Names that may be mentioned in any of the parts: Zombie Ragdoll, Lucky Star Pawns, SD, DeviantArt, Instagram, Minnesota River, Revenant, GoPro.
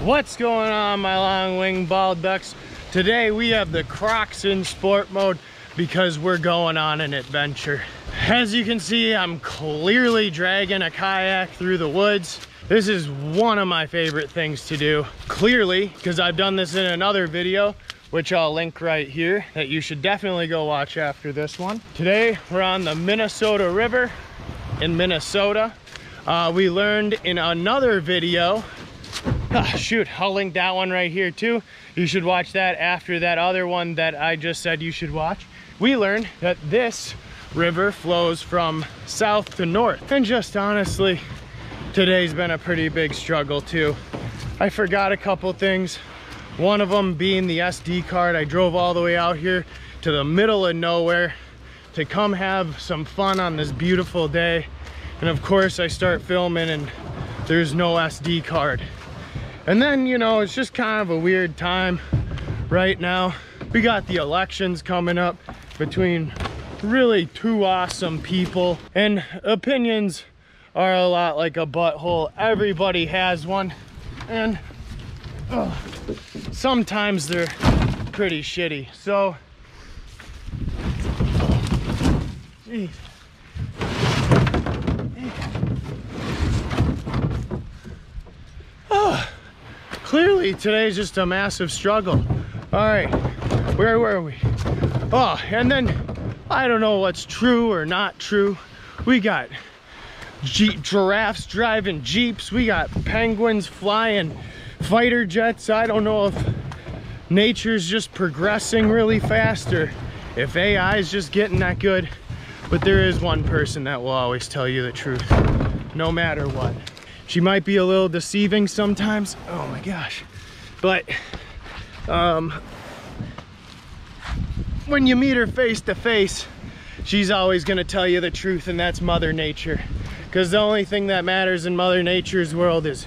What's going on, my long-winged bald ducks? Today we have the Crocs in sport mode because we're going on an adventure. As you can see, I'm clearly dragging a kayak through the woods. This is one of my favorite things to do, clearly, because I've done this in another video, which I'll link right here, that you should definitely go watch after this one. Today, we're on the Minnesota River in Minnesota. We learned in another video, I'll link that one right here too. You should watch that after that other one that I just said you should watch. We learned that this river flows from south to north. And just honestly, today's been a pretty big struggle too. I forgot a couple things. One of them being the SD card. I drove all the way out here to the middle of nowhere to come have some fun on this beautiful day. And of course I start filming and there's no SD card. And then, you know, it's just kind of a weird time right now. We got the elections coming up between really two awesome people, and opinions are a lot like a butthole. Everybody has one, and sometimes they're pretty shitty. So, geez. Oh, clearly today's just a massive struggle. All right, where were we? Oh, and then I don't know what's true or not true. We got giraffes driving jeeps. We got penguins flying fighter jets. I don't know if nature's just progressing really fast or if AI is just getting that good, but there is one person that will always tell you the truth, no matter what. She might be a little deceiving sometimes, oh my gosh, but when you meet her face to face, she's always gonna tell you the truth, and that's Mother Nature, because the only thing that matters in Mother Nature's world is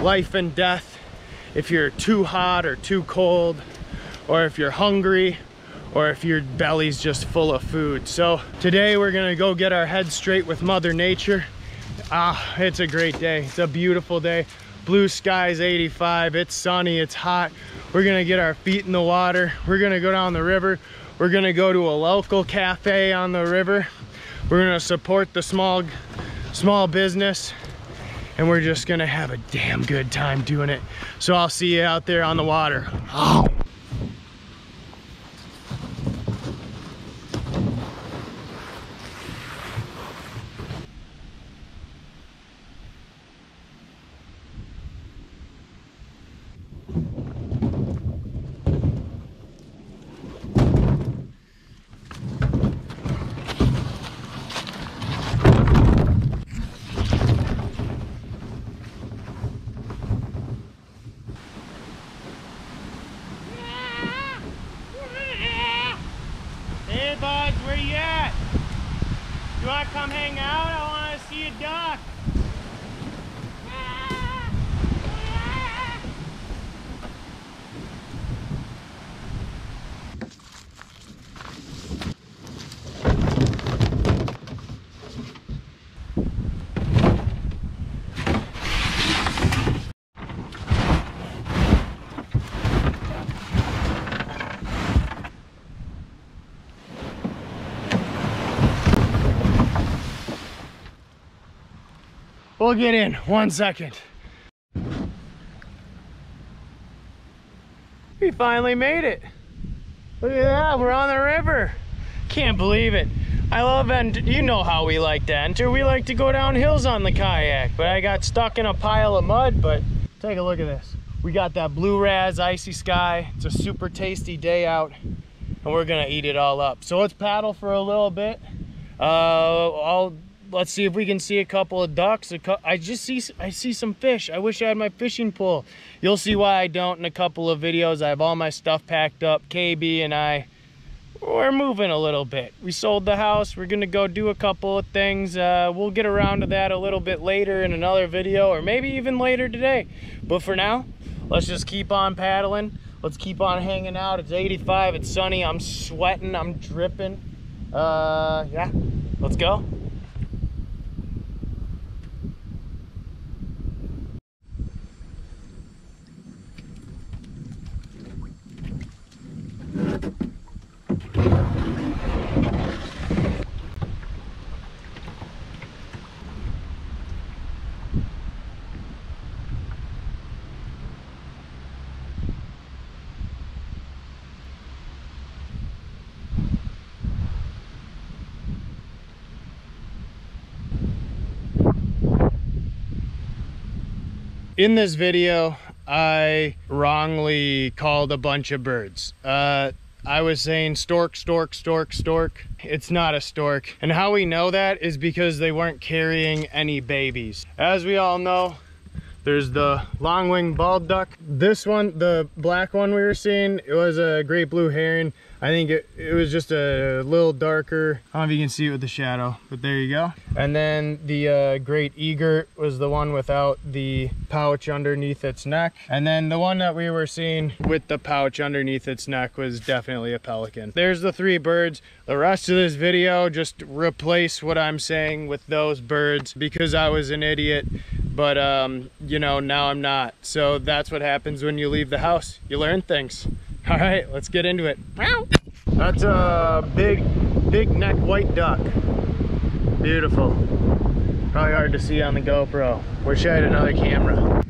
life and death. If you're too hot or too cold, or if you're hungry, or if your belly's just full of food. So today we're gonna go get our heads straight with Mother Nature. It's a great day. It's a beautiful day. Blue skies, 85. It's sunny, it's hot. We're gonna get our feet in the water. We're gonna go down the river. We're gonna go to a local cafe on the river. We're gonna support the small business. And we're just gonna have a damn good time doing it. So I'll see you out there on the water. Oh. Where you at? You want to come hang out? I want to see a duck. We'll get in 1 second. We finally made it. Look at that, we're on the river. Can't believe it. I love, and you know how we like to enter. We like to go down hills on the kayak, but I got stuck in a pile of mud. But take a look at this. We got that blue raz, icy sky. It's a super tasty day out, and we're gonna eat it all up. So let's paddle for a little bit. Let's see if we can see a couple of ducks. I see some fish. I wish I had my fishing pole. You'll see why I don't in a couple of videos. I have all my stuff packed up. KB and I, we're moving a little bit. We sold the house. We're gonna go do a couple of things. We'll get around to that a little bit later in another video, or maybe even later today. But for now, let's just keep on paddling. Let's keep on hanging out. It's 85, it's sunny. I'm sweating, I'm dripping. Yeah, let's go. In this video, I wrongly called a bunch of birds. I was saying stork, stork, stork, stork. It's not a stork. And how we know that is because they weren't carrying any babies. As we all know, there's the long-winged bald duck. This one, the black one we were seeing, it was a great blue heron. I think it was just a little darker. I don't know if you can see it with the shadow, but there you go. And then the great egret was the one without the pouch underneath its neck. And then the one that we were seeing with the pouch underneath its neck was definitely a pelican. There's the three birds. The rest of this video, just replace what I'm saying with those birds because I was an idiot. But, you know, now I'm not. So that's what happens when you leave the house. You learn things. All right, let's get into it. That's a big neck white duck. Beautiful. Probably hard to see on the GoPro. Wish I had another camera.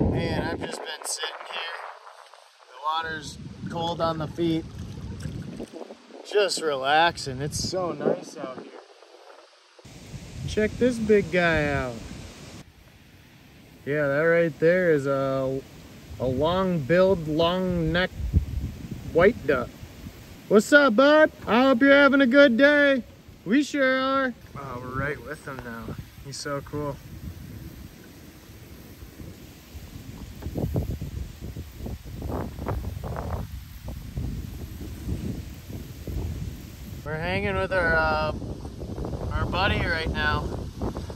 Man, I've just been sitting here. The water's cold on the feet. Just relaxing. It's so nice out here. Check this big guy out. Yeah, that right there is a long-billed, long-necked white duck. What's up, bud? I hope you're having a good day. We sure are. Wow, we're right with him now. He's so cool. We're hanging with our buddy right now,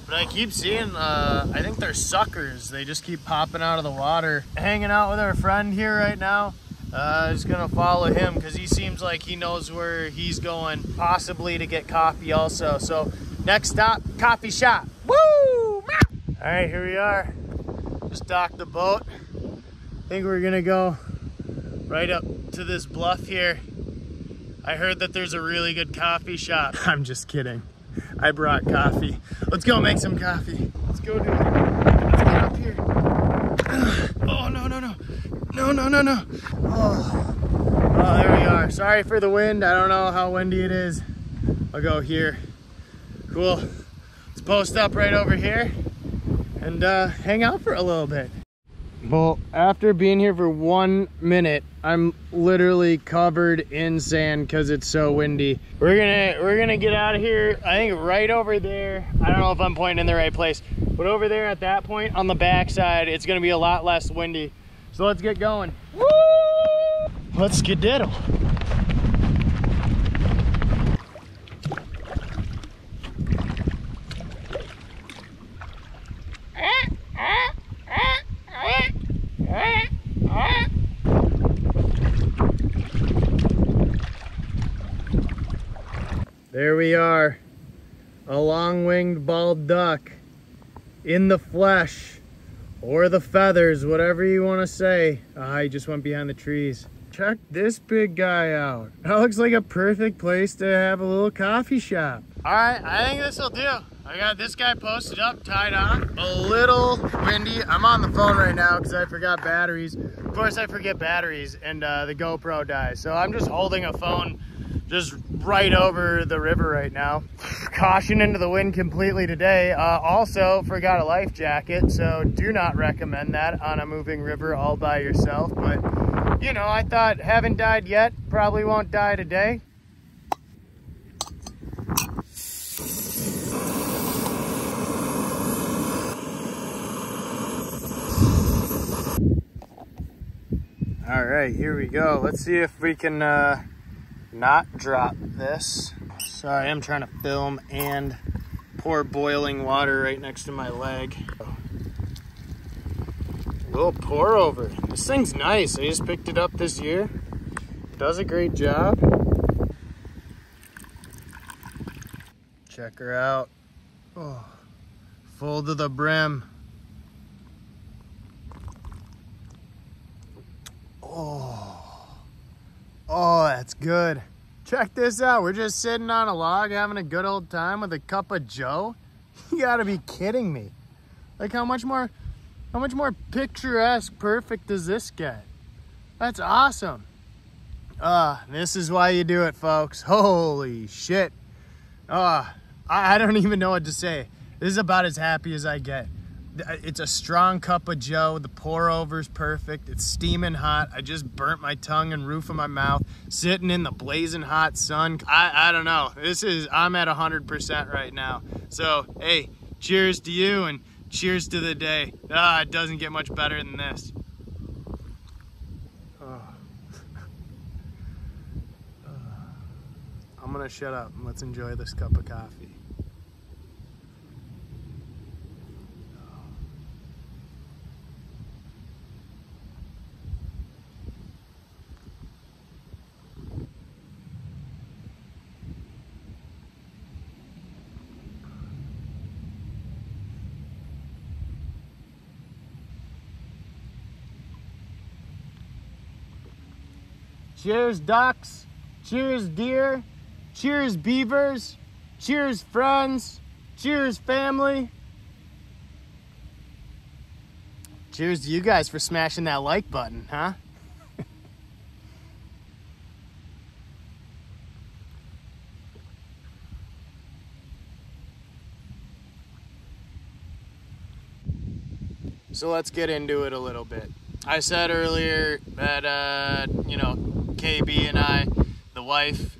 but I keep seeing, I think they're suckers. They just keep popping out of the water. Hanging out with our friend here right now. Just gonna follow him because he seems like he knows where he's going, possibly to get coffee also. So next stop, coffee shop. Woo! All right, here we are. Just docked the boat. I think we're gonna go right up to this bluff here. I heard that there's a really good coffee shop. I'm just kidding. I brought coffee. Let's go make some coffee. Let's go, dude. Let's get up here. Oh, no, no, no. No, no, no, no. Oh, there we are. Sorry for the wind. I don't know how windy it is. I'll go here. Cool. Let's post up right over here and hang out for a little bit. Well, after being here for 1 minute, I'm literally covered in sand because it's so windy. We're gonna get out of here. I think right over there. I don't know if I'm pointing in the right place, but over there at that point on the backside, it's gonna be a lot less windy. So let's get going. Woo! Let's skedaddle. There we are, a long-winged bald duck in the flesh or the feathers, whatever you want to say. I just went behind the trees. Check this big guy out. That looks like a perfect place to have a little coffee shop. All right, I think this will do. I got this guy posted up, tied on. A little windy. I'm on the phone right now because I forgot batteries. Of course, I forget batteries and the GoPro dies. So I'm just holding a phone just right over the river right now. Caution into the wind completely today. Also forgot a life jacket, so do not recommend that on a moving river all by yourself. But, you know, I thought haven't died yet, probably won't die today. All right, here we go. Let's see if we can not drop this. Sorry, I'm trying to film and pour boiling water right next to my leg. A little pour over. This thing's nice. I just picked it up this year. It does a great job. Check her out. Oh, full to the brim. Oh, that's good. Check this out. We're just sitting on a log having a good old time with a cup of joe. You gotta be kidding me. Like, how much more How much more picturesque perfect does this get? That's awesome. This is why you do it, folks. Holy shit. I don't even know what to say. This is about as happy as I get. It's a strong cup of joe. The pour over's perfect. It's steaming hot. I just burnt my tongue and roof of my mouth sitting in the blazing hot sun. I don't know. I'm at 100% right now. So, hey, cheers to you and cheers to the day. It doesn't get much better than this. I'm gonna shut up and let's enjoy this cup of coffee. Cheers, ducks. Cheers, deer. Cheers, beavers. Cheers, friends. Cheers, family. Cheers to you guys for smashing that like button, huh? So let's get into it a little bit. I said earlier that, you know, KB and I, the wife,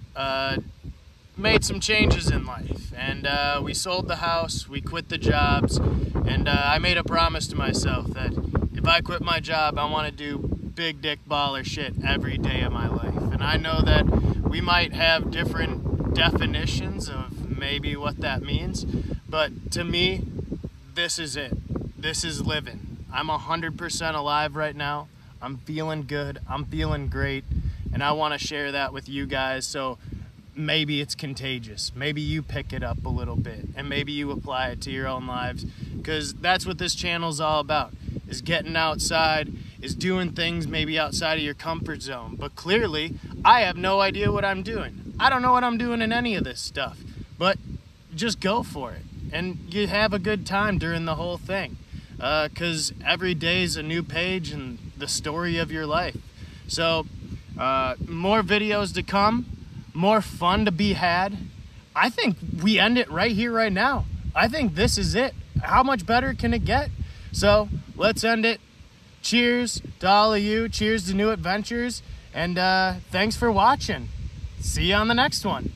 made some changes in life, and we sold the house, we quit the jobs, and I made a promise to myself that if I quit my job, I want to do big dick baller shit every day of my life. And I know that we might have different definitions of maybe what that means, but to me, this is it. This is living. I'm 100% alive right now. I'm feeling good. I'm feeling great, and I want to share that with you guys. So maybe it's contagious. Maybe you pick it up a little bit and maybe you apply it to your own lives, because that's what this channel's all about, is getting outside, is doing things maybe outside of your comfort zone. But clearly, I have no idea what I'm doing. I don't know what I'm doing in any of this stuff, but just go for it. And you have a good time during the whole thing, because every day is a new page in the story of your life. So more videos to come. More fun to be had. I think we end it right here, right now. I think this is it. How much better can it get? So let's end it. Cheers to all of you. Cheers to new adventures. And thanks for watching. See you on the next one.